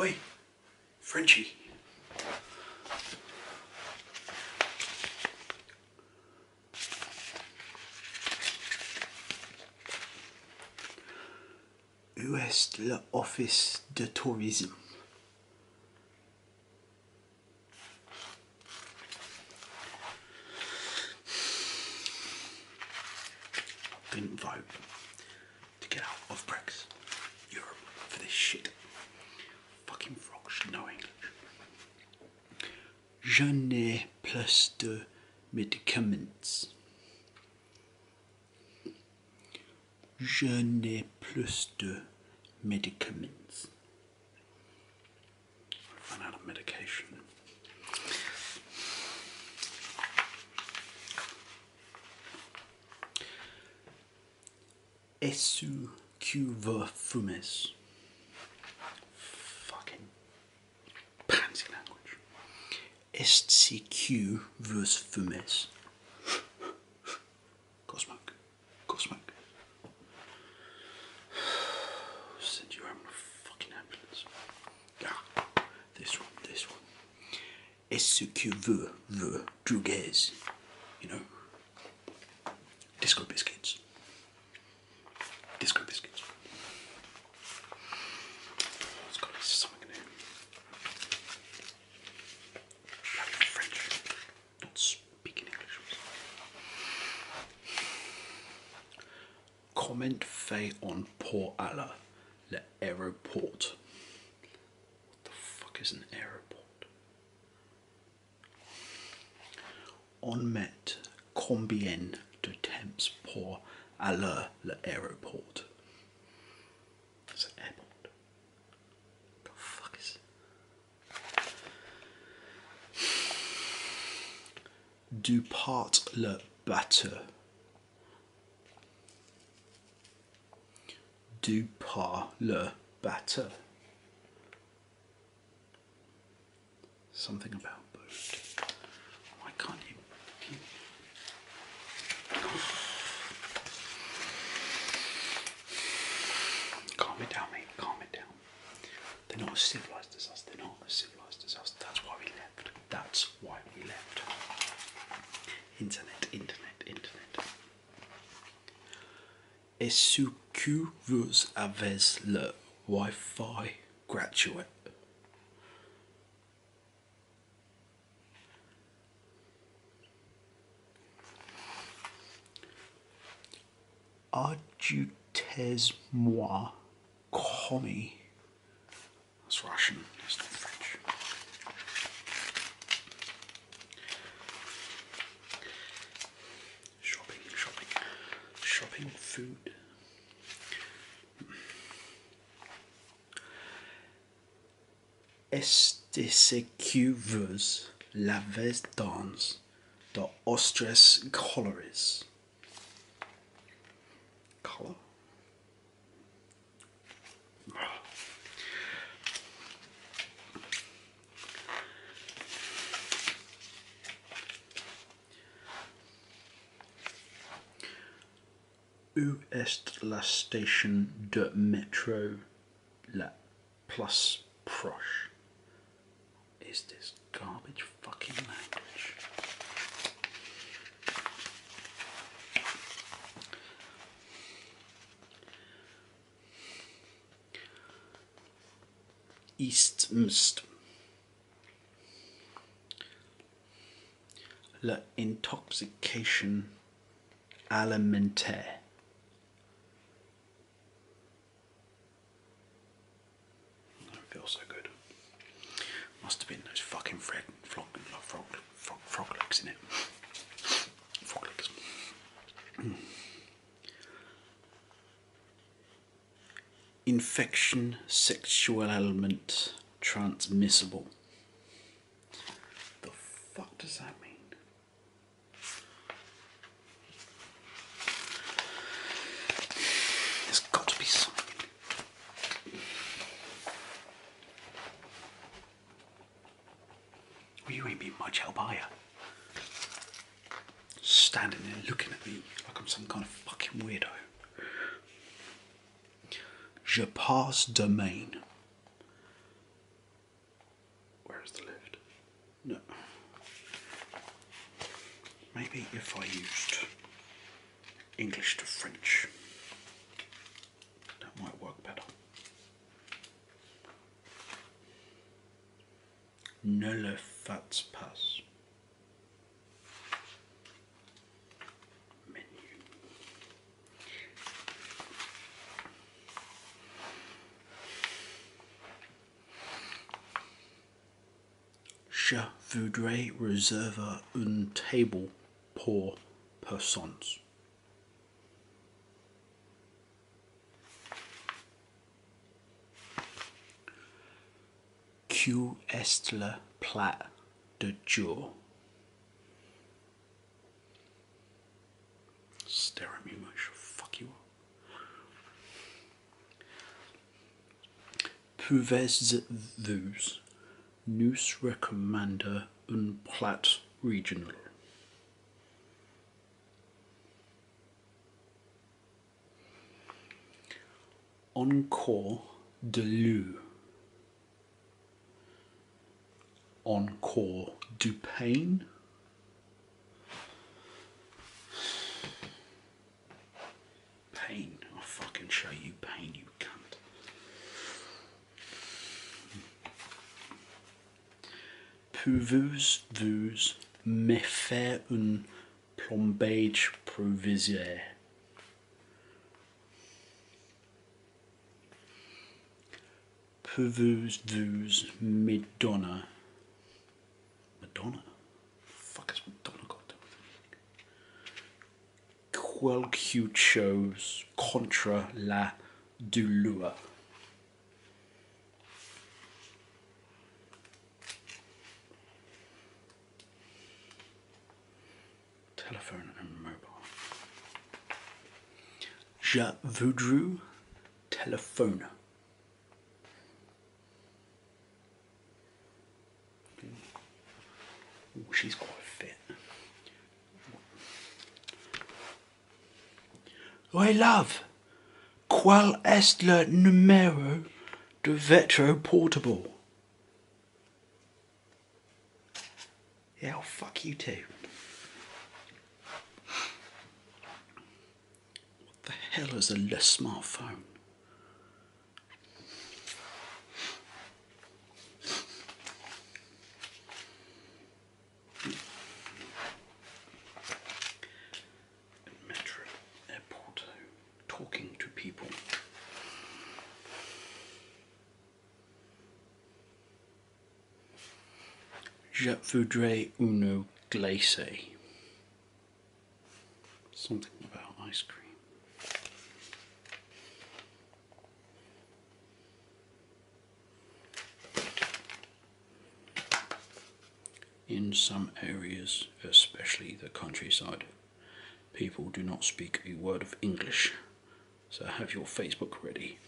Oi, Frenchie. Où est l'office de tourisme? Didn't vote to get out of Brexit, Europe, for this shit. Fucking frogs should know English. Je n'ai plus de médicaments. Je n'ai plus de medicaments. I ran out of medication. Est-ce que vous fumez? Fucking pansy language. Est-ce que vous fumez? Go smoke. Send you home in a fucking ambulance. Ah, this one. Est-ce que vous droguez? You know, Disco biscuits. It's got to be something in here. Bloody French. Not speaking English. Comment fait-on pour aller à l'aéroport? What the fuck is an aéroport? On met combien de temps pour aller l'aéroport? It's an airport. The fuck is it? Départ le bateau. Départ le bateau. Something about boat. Why can't you? Calm it down, mate. They're not as civilised as us. That's why we left. Internet. Est-ce que vous avez le Wi-Fi gratuit? Ajoutez-moi Commie. That's Russian, it's not French. Shopping, food. Est-ce que vous lavez dans de ostres coloris? Color? Où est la station de métro la plus proche? Is this garbage fucking language? East. La intoxication alimentaire. So good. Must have been those fucking frog legs in it. Frog legs. Infection, sexual element, transmissible. The fuck does that mean? You ain't been much help, are you? Standing there looking at me like I'm some kind of fucking weirdo. Je passe demain. English to French. That might work better. Ne le faites pas. Je voudrais réserver une table pour personnes. Quel est le plat de jour? Stare at me, mate. She'll fuck you up. Pouvez-vous nous recommander un plat régional? Encore de l'eau. Encore du pain. Pain. I'll fucking show you pain, you cunt. Pouvez-vous me faire un plombage provisoire? Pouvez-vous me donner? Madonna? The fuck has Madonna got to do with it? Quelque chose contre la douleur. Telephone and mobile. Je voudrais téléphoner. Ooh, she's quite fit. Hey, love, qual est le numéro de votre portable? Yeah, I'll fuck you too. What the hell is a smartphone? Je voudrais une glacée. Something about ice cream. In some areas, especially the countryside, people do not speak a word of English, so have your Facebook ready.